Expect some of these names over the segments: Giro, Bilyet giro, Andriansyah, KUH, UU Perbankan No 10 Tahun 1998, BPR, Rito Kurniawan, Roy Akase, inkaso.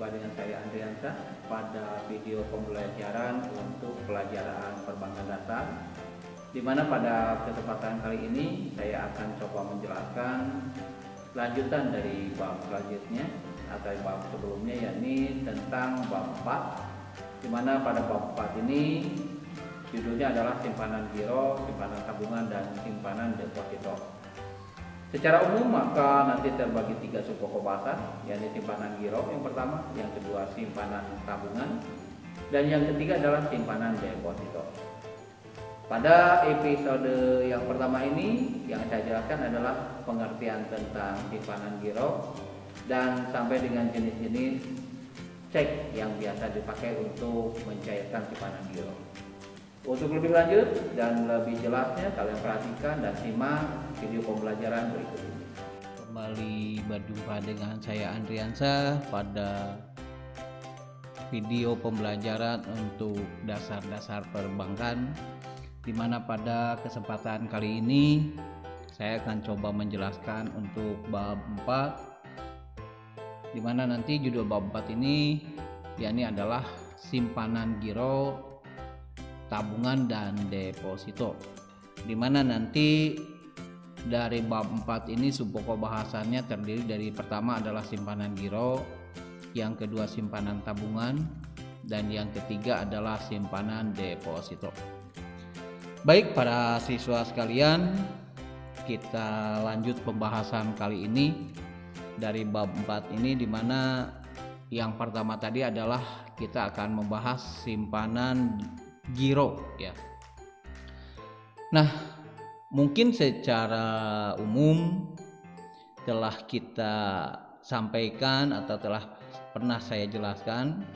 Jumpa dengan saya Andriansyah pada video pembelajaran untuk pelajaran perbankan dasar, di mana pada kesempatan kali ini saya akan coba menjelaskan lanjutan dari bab selanjutnya atau bab sebelumnya, yakni tentang bab 4, di mana pada bab 4 ini judulnya adalah simpanan giro, simpanan tabungan, dan simpanan deposito. Secara umum maka nanti terbagi 3 subpokok bahasan, yaitu simpanan giro yang pertama, yang kedua simpanan tabungan, dan yang ketiga adalah simpanan deposito. Pada episode yang pertama ini yang saya jelaskan adalah pengertian tentang simpanan giro dan sampai dengan jenis-jenis cek yang biasa dipakai untuk mencairkan simpanan giro. Untuk lebih lanjut dan lebih jelasnya, kalian perhatikan dan simak video pembelajaran berikut ini. Kembali berjumpa dengan saya Andriansyah pada video pembelajaran untuk dasar-dasar perbankan, di mana pada kesempatan kali ini saya akan coba menjelaskan untuk bab 4, di mana nanti judul bab 4 ini yakni adalah simpanan giro, tabungan, dan deposito, dimana nanti dari bab 4 ini subpokok bahasannya terdiri dari pertama adalah simpanan giro, yang kedua simpanan tabungan, dan yang ketiga adalah simpanan deposito. Baik para siswa sekalian, kita lanjut pembahasan kali ini dari bab 4 ini, dimana yang pertama tadi adalah kita akan membahas simpanan giro, ya. Nah, mungkin secara umum telah kita sampaikan atau telah pernah saya jelaskan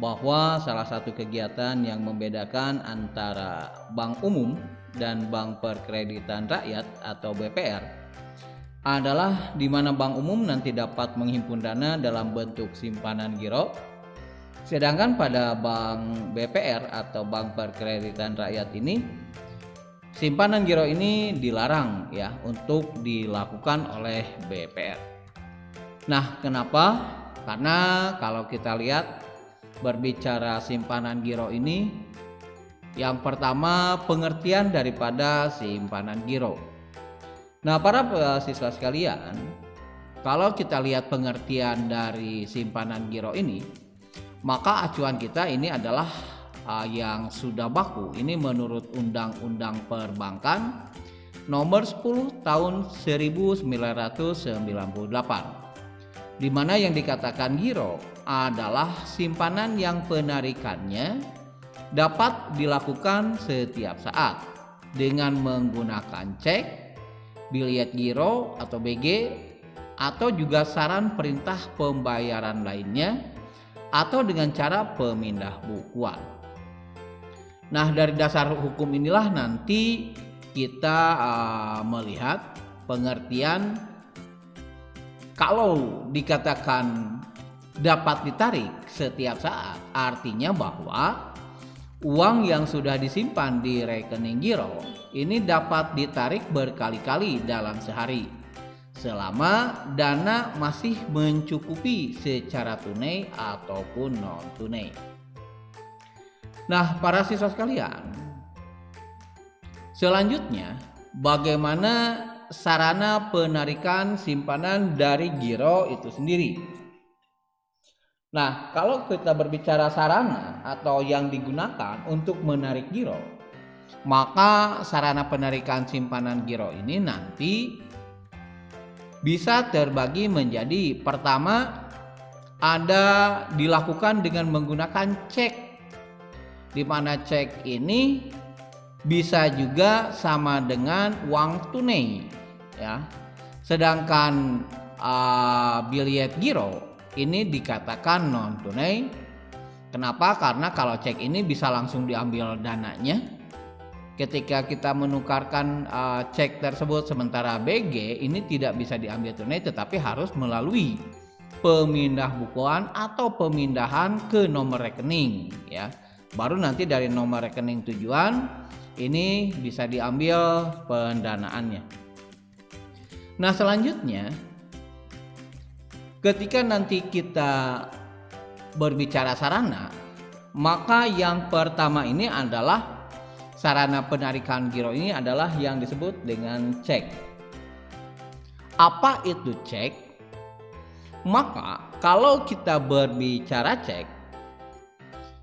bahwa salah satu kegiatan yang membedakan antara bank umum dan bank perkreditan rakyat atau BPR adalah di mana bank umum nanti dapat menghimpun dana dalam bentuk simpanan giro, sedangkan pada bank BPR atau bank perkreditan rakyat ini simpanan giro ini dilarang, ya, untuk dilakukan oleh BPR. Nah, kenapa? Karena kalau kita lihat berbicara simpanan giro ini, yang pertama pengertian daripada simpanan giro. Nah, para siswa sekalian, kalau kita lihat pengertian dari simpanan giro ini, maka acuan kita ini adalah yang sudah baku. Ini menurut Undang-Undang Perbankan Nomor 10 Tahun 1998, di mana yang dikatakan giro adalah simpanan yang penarikannya dapat dilakukan setiap saat dengan menggunakan cek, bilyet giro atau BG, atau juga saran perintah pembayaran lainnya, atau dengan cara pemindah bukuan. Nah, dari dasar hukum inilah nanti kita melihat pengertian kalau dikatakan dapat ditarik setiap saat, artinya bahwa uang yang sudah disimpan di rekening giro ini dapat ditarik berkali-kali dalam sehari, selama dana masih mencukupi secara tunai ataupun non-tunai. Nah, para siswa sekalian, selanjutnya bagaimana sarana penarikan simpanan dari giro itu sendiri? Nah, kalau kita berbicara sarana atau yang digunakan untuk menarik giro, maka sarana penarikan simpanan giro ini nanti bisa terbagi menjadi pertama ada dilakukan dengan menggunakan cek, di mana cek ini bisa juga sama dengan uang tunai, ya. Sedangkan bilyet giro ini dikatakan non tunai. Kenapa? Karena kalau cek ini bisa langsung diambil dananya ketika kita menukarkan cek tersebut, sementara BG ini tidak bisa diambil tunai tetapi harus melalui pemindah bukuan atau pemindahan ke nomor rekening, ya. Baru nanti dari nomor rekening tujuan ini bisa diambil pendanaannya. Nah, selanjutnya ketika nanti kita berbicara sarana, maka yang pertama ini adalah sarana penarikan giro ini adalah yang disebut dengan cek. Apa itu cek? Maka kalau kita berbicara cek,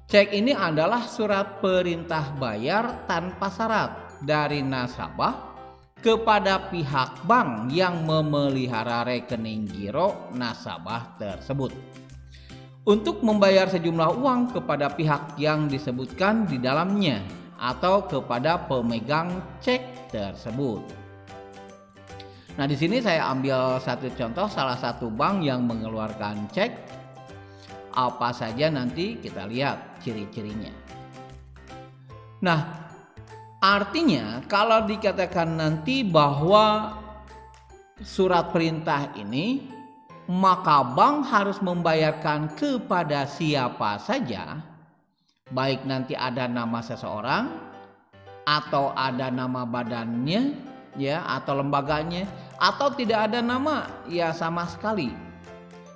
cek ini adalah surat perintah bayar tanpa syarat dari nasabah kepada pihak bank yang memelihara rekening giro nasabah tersebut untuk membayar sejumlah uang kepada pihak yang disebutkan di dalamnya atau kepada pemegang cek tersebut. Nah, di sini saya ambil satu contoh salah satu bank yang mengeluarkan cek. Apa saja nanti kita lihat ciri-cirinya. Nah, artinya kalau dikatakan nanti bahwa surat perintah ini, maka bank harus membayarkan kepada siapa saja, baik nanti ada nama seseorang atau ada nama badannya ya atau lembaganya atau tidak ada nama ya sama sekali.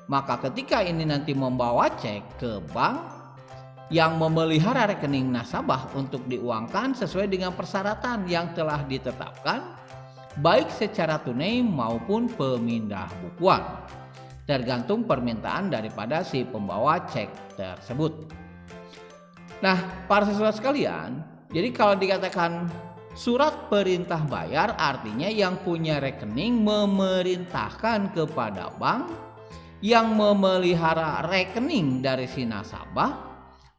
Maka ketika ini nanti membawa cek ke bank yang memelihara rekening nasabah untuk diuangkan sesuai dengan persyaratan yang telah ditetapkan baik secara tunai maupun pemindah bukuan tergantung permintaan daripada si pembawa cek tersebut. Nah, para siswa sekalian, jadi kalau dikatakan surat perintah bayar artinya yang punya rekening memerintahkan kepada bank yang memelihara rekening dari si nasabah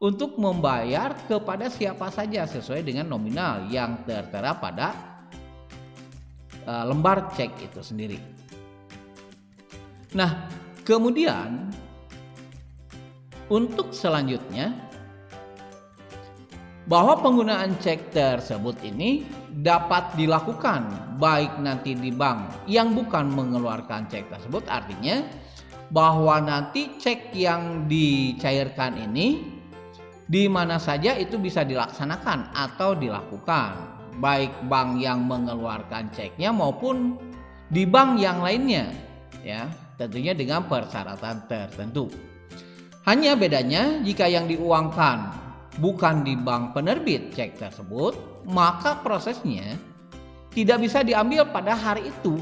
untuk membayar kepada siapa saja sesuai dengan nominal yang tertera pada lembar cek itu sendiri. Nah, kemudian untuk selanjutnya bahwa penggunaan cek tersebut ini dapat dilakukan baik nanti di bank yang bukan mengeluarkan cek tersebut, artinya bahwa nanti cek yang dicairkan ini di mana saja itu bisa dilaksanakan atau dilakukan baik bank yang mengeluarkan ceknya maupun di bank yang lainnya ya, tentunya dengan persyaratan tertentu. Hanya bedanya jika yang diuangkan bukan di bank penerbit cek tersebut, maka prosesnya tidak bisa diambil pada hari itu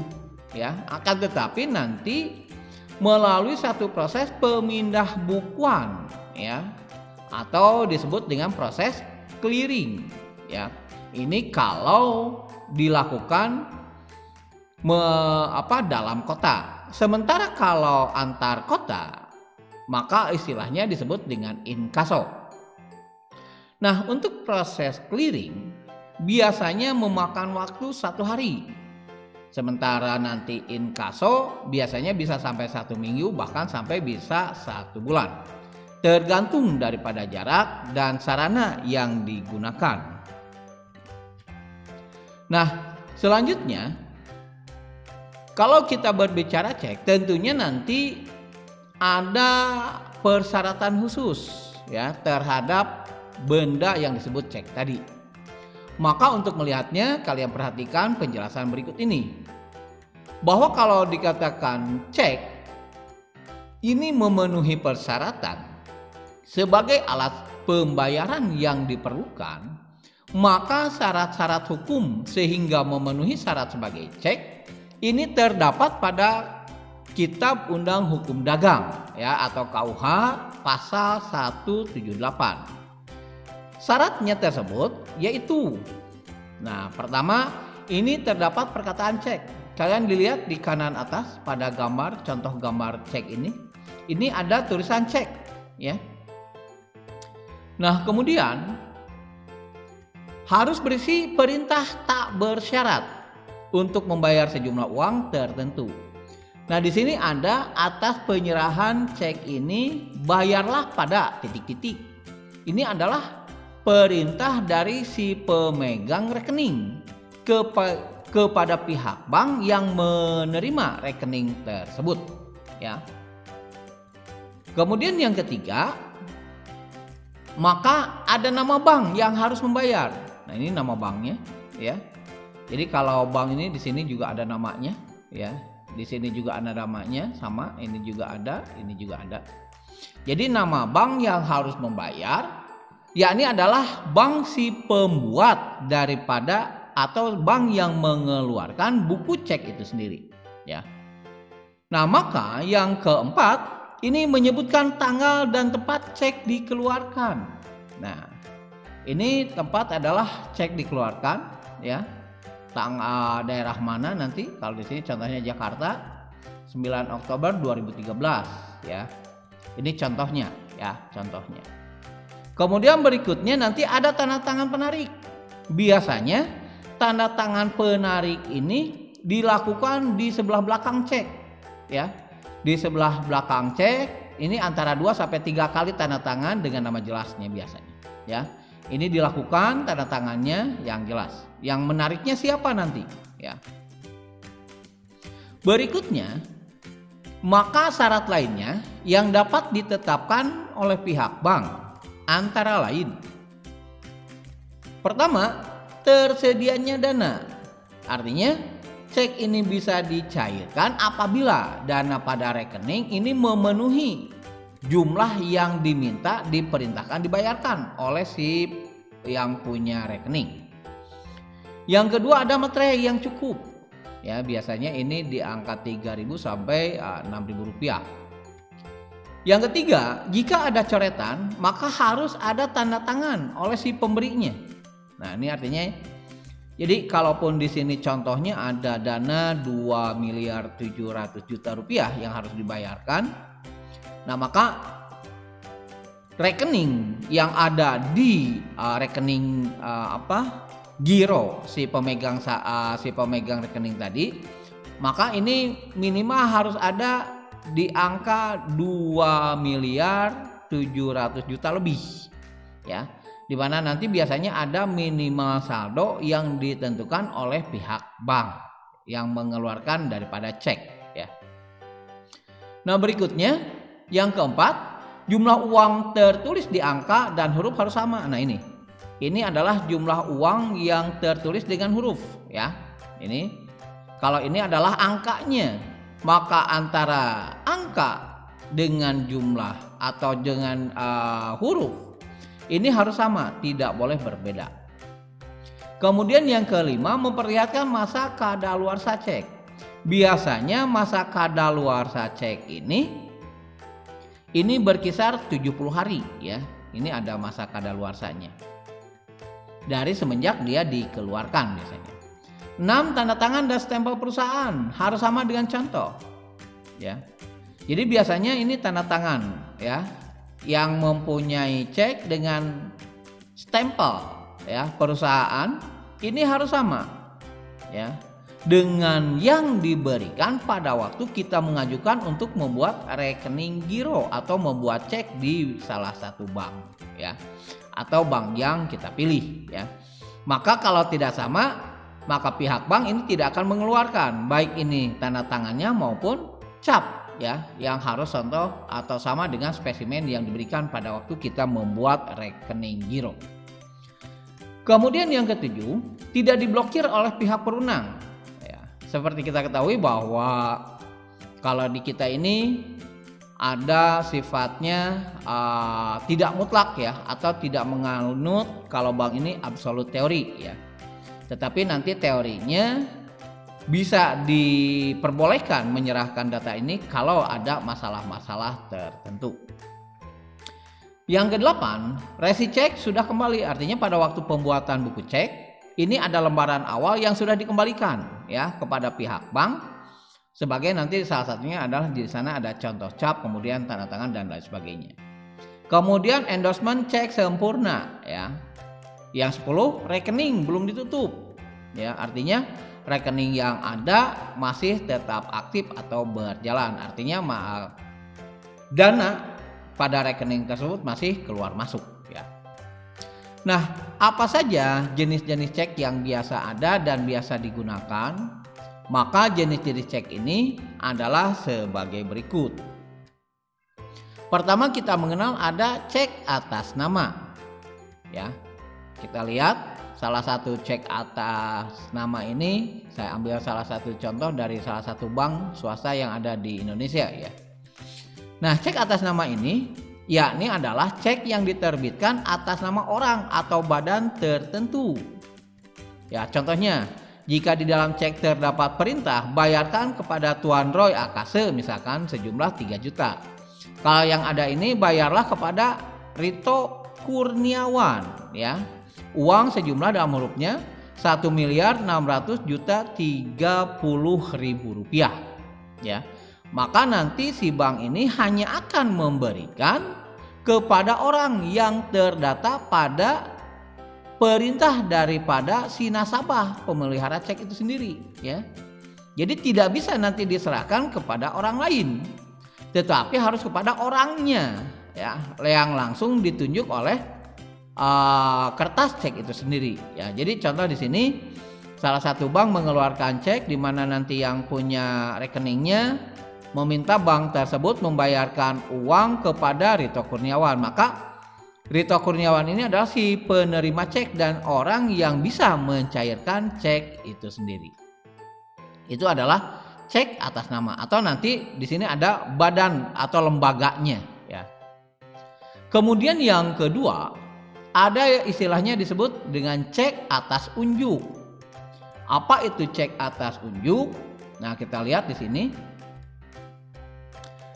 ya, akan tetapi nanti melalui satu proses pemindah bukuan ya atau disebut dengan proses clearing ya. Ini kalau dilakukan dalam kota. Sementara kalau antar kota maka istilahnya disebut dengan inkaso. Nah, untuk proses clearing biasanya memakan waktu satu hari. Sementara nanti inkaso biasanya bisa sampai 1 minggu bahkan sampai bisa 1 bulan. Tergantung daripada jarak dan sarana yang digunakan. Nah, selanjutnya kalau kita berbicara cek tentunya nanti ada persyaratan khusus ya terhadap benda yang disebut cek tadi. Maka untuk melihatnya kalian perhatikan penjelasan berikut ini. Bahwa kalau dikatakan cek ini memenuhi persyaratan sebagai alat pembayaran yang diperlukan, maka syarat-syarat hukum sehingga memenuhi syarat sebagai cek ini terdapat pada Kitab Undang Hukum Dagang ya atau KUH pasal 178. Syaratnya tersebut yaitu, nah pertama ini terdapat perkataan cek. Kalian dilihat di kanan atas pada gambar, contoh gambar cek ini ada tulisan cek ya. Nah, kemudian harus berisi perintah tak bersyarat untuk membayar sejumlah uang tertentu. Nah, di sini ada atas penyerahan cek ini bayarlah pada titik-titik. Ini adalah perintah dari si pemegang rekening kepada pihak bank yang menerima rekening tersebut ya. Kemudian yang ketiga, maka ada nama bank yang harus membayar. Nah, ini nama banknya ya. Jadi kalau bank ini di sini juga ada namanya ya. Di sini juga ada namanya sama, ini juga ada, ini juga ada. Jadi nama bank yang harus membayar yakni adalah bank si pembuat daripada atau bank yang mengeluarkan buku cek itu sendiri, ya. Nah, maka yang keempat ini menyebutkan tanggal dan tempat cek dikeluarkan. Nah, ini tempat adalah cek dikeluarkan, ya. Tanggal daerah mana nanti? Kalau di sini contohnya Jakarta 9 Oktober 2013, ya. Ini contohnya, ya, contohnya. Kemudian berikutnya nanti ada tanda tangan penarik. Biasanya tanda tangan penarik ini dilakukan di sebelah belakang cek, ya. Di sebelah belakang cek ini antara 2 sampai 3 kali tanda tangan dengan nama jelasnya biasanya, ya. Ini dilakukan tanda tangannya yang jelas. Yang menariknya siapa nanti, ya. Berikutnya, maka syarat lainnya yang dapat ditetapkan oleh pihak bank antara lain. Pertama, tersedianya dana. Artinya, cek ini bisa dicairkan apabila dana pada rekening ini memenuhi jumlah yang diminta, diperintahkan, dibayarkan oleh si yang punya rekening. Yang kedua, ada materai yang cukup. Ya, biasanya ini di angka 3.000 sampai 6.000 rupiah. Yang ketiga, jika ada coretan, maka harus ada tanda tangan oleh si pemberinya. Nah, ini artinya, jadi kalaupun di sini contohnya ada dana 2.700.000.000 rupiah yang harus dibayarkan, nah maka rekening yang ada di rekening Giro si pemegang rekening tadi, maka ini minimal harus ada di angka 2.700.000.000 lebih, ya, dimana nanti biasanya ada minimal saldo yang ditentukan oleh pihak bank yang mengeluarkan daripada cek, ya. Nah, berikutnya yang keempat, jumlah uang tertulis di angka dan huruf harus sama. Nah, ini adalah jumlah uang yang tertulis dengan huruf, ya. Ini kalau ini adalah angkanya, maka antara angka dengan jumlah atau dengan huruf ini harus sama, tidak boleh berbeda. Kemudian yang kelima, memperlihatkan masa kadaluarsa cek. Biasanya masa kadaluarsa cek ini berkisar 70 hari, ya. Ini ada masa kadaluarsanya dari semenjak dia dikeluarkan biasanya. 6, tanda tangan dan stempel perusahaan harus sama dengan contoh, ya. Jadi biasanya ini tanda tangan, ya, yang mempunyai cek dengan stempel, ya, perusahaan ini harus sama, ya, dengan yang diberikan pada waktu kita mengajukan untuk membuat rekening giro atau membuat cek di salah satu bank, ya, atau bank yang kita pilih, ya. Maka kalau tidak sama, maka pihak bank ini tidak akan mengeluarkan baik ini tanda tangannya maupun cap, ya, yang harus contoh atau sama dengan spesimen yang diberikan pada waktu kita membuat rekening giro. Kemudian yang ketujuh, tidak diblokir oleh pihak perundang. Seperti kita ketahui bahwa kalau di kita ini ada sifatnya tidak mutlak, ya, atau tidak menganut kalau bank ini absolut teori, ya. Tetapi nanti teorinya bisa diperbolehkan menyerahkan data ini kalau ada masalah-masalah tertentu. Yang kedelapan, resi cek sudah kembali. Artinya pada waktu pembuatan buku cek ini ada lembaran awal yang sudah dikembalikan, ya, kepada pihak bank. Sebagai nanti salah satunya adalah di sana ada contoh cap, kemudian tanda tangan dan lain sebagainya. Kemudian endorsement cek sempurna, ya. Yang 10, rekening belum ditutup, ya. Artinya rekening yang ada masih tetap aktif atau berjalan. Artinya dana pada rekening tersebut masih keluar masuk, ya. Nah, apa saja jenis-jenis cek yang biasa ada dan biasa digunakan? Maka jenis-jenis cek ini adalah sebagai berikut. Pertama, kita mengenal ada cek atas nama, ya. Kita lihat salah satu cek atas nama ini, saya ambil salah satu contoh dari salah satu bank swasta yang ada di Indonesia, ya. Nah, cek atas nama ini yakni adalah cek yang diterbitkan atas nama orang atau badan tertentu. Ya, contohnya jika di dalam cek terdapat perintah bayarkan kepada Tuan Roy Akase misalkan sejumlah 3 juta. Kalau yang ada ini bayarlah kepada Rito Kurniawan ya. Uang sejumlah dalam hurufnya 1.600.030.000 rupiah ya. Maka nanti si bank ini hanya akan memberikan kepada orang yang terdata pada perintah daripada si nasabah pemelihara cek itu sendiri ya. Jadi tidak bisa nanti diserahkan kepada orang lain, tetapi harus kepada orangnya ya, yang langsung ditunjuk oleh kertas cek itu sendiri ya. Jadi contoh di sini salah satu bank mengeluarkan cek di mana nanti yang punya rekeningnya meminta bank tersebut membayarkan uang kepada Rito Kurniawan. Maka Rito Kurniawan ini adalah si penerima cek dan orang yang bisa mencairkan cek itu sendiri. Itu adalah cek atas nama, atau nanti di sini ada badan atau lembaganya ya. Kemudian yang kedua, ada istilahnya disebut dengan cek atas unjuk. Apa itu cek atas unjuk? Nah, kita lihat di sini.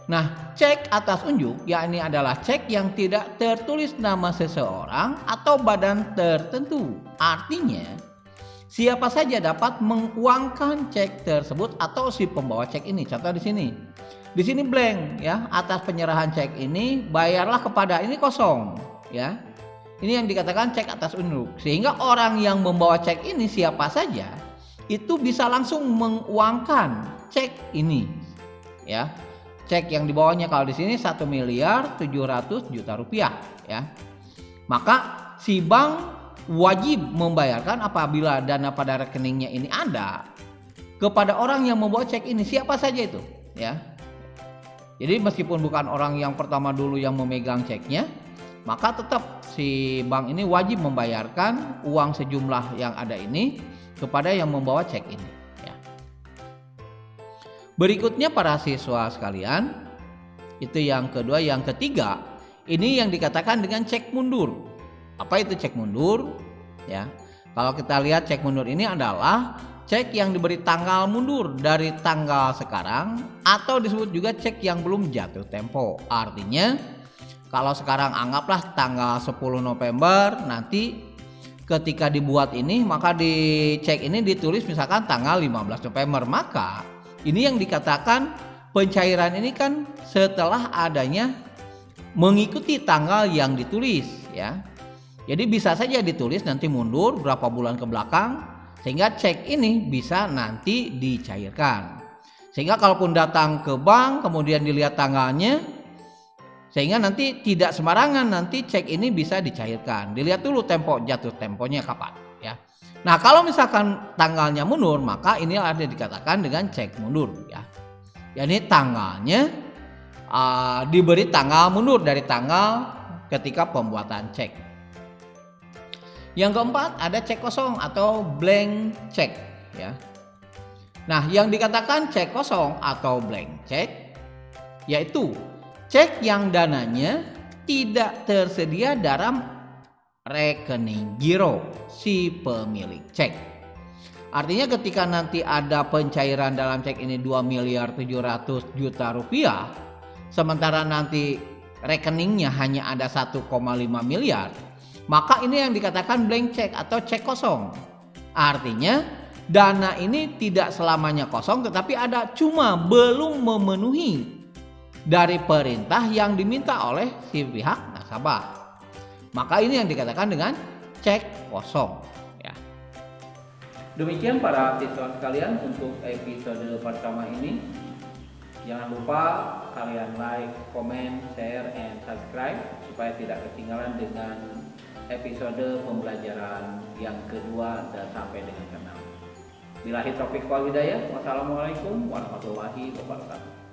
Nah, cek atas unjuk yakni adalah cek yang tidak tertulis nama seseorang atau badan tertentu. Artinya, siapa saja dapat menguangkan cek tersebut atau si pembawa cek ini. Contoh di sini. Di sini blank ya, atas penyerahan cek ini bayarlah kepada ini kosong ya. Ini yang dikatakan cek atas unjuk. Sehingga orang yang membawa cek ini siapa saja itu bisa langsung menguangkan cek ini ya. Cek yang dibawanya kalau di sini 1.700.000.000 rupiah ya. Maka si bank wajib membayarkan apabila dana pada rekeningnya ini ada kepada orang yang membawa cek ini, siapa saja itu ya. Jadi meskipun bukan orang yang pertama dulu yang memegang ceknya, maka tetap si bank ini wajib membayarkan uang sejumlah yang ada ini kepada yang membawa cek ini. Berikutnya para siswa sekalian, itu yang kedua. Yang ketiga, ini yang dikatakan dengan cek mundur. Apa itu cek mundur? Ya, kalau kita lihat cek mundur ini adalah cek yang diberi tanggal mundur dari tanggal sekarang, atau disebut juga cek yang belum jatuh tempo. Artinya, kalau sekarang anggaplah tanggal 10 November, nanti ketika dibuat ini, maka di cek ini ditulis misalkan tanggal 15 November, maka ini yang dikatakan pencairan ini kan setelah adanya mengikuti tanggal yang ditulis ya. Jadi bisa saja ditulis nanti mundur berapa bulan ke belakang sehingga cek ini bisa nanti dicairkan. Sehingga kalaupun datang ke bank kemudian dilihat tanggalnya, sehingga nanti tidak sembarangan, nanti cek ini bisa dicairkan. Dilihat dulu tempo jatuh temponya kapan ya. Nah, kalau misalkan tanggalnya mundur, maka ini ada dikatakan dengan cek mundur ya. Jadi tanggalnya diberi tanggal mundur dari tanggal ketika pembuatan cek. Yang keempat, ada cek kosong atau blank cek ya. Nah, yang dikatakan cek kosong atau blank cek yaitu cek yang dananya tidak tersedia dalam rekening giro si pemilik cek. Artinya ketika nanti ada pencairan dalam cek ini 2.700.000.000 rupiah, sementara nanti rekeningnya hanya ada 1,5 miliar, maka ini yang dikatakan blank cek atau cek kosong. Artinya dana ini tidak selamanya kosong, tetapi ada cuma belum memenuhi dari perintah yang diminta oleh si pihak nasabah. Maka ini yang dikatakan dengan cek kosong ya. Demikian para siswa sekalian untuk episode pertama ini. Jangan lupa kalian like, comment, share, and subscribe supaya tidak ketinggalan dengan episode pembelajaran yang kedua dan sampai dengan ke-6. Billahi taufiq wal hidayah. Wassalamualaikum warahmatullahi wabarakatuh.